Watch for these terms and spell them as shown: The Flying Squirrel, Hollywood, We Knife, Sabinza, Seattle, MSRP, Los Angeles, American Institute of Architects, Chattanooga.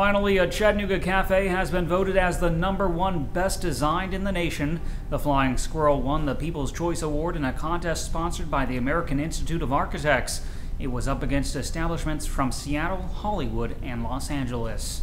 Finally, a Chattanooga cafe has been voted as the #1 best designed in the nation. The Flying Squirrel won the People's Choice Award in a contest sponsored by the American Institute of Architects. It was up against establishments from Seattle, Hollywood, and Los Angeles.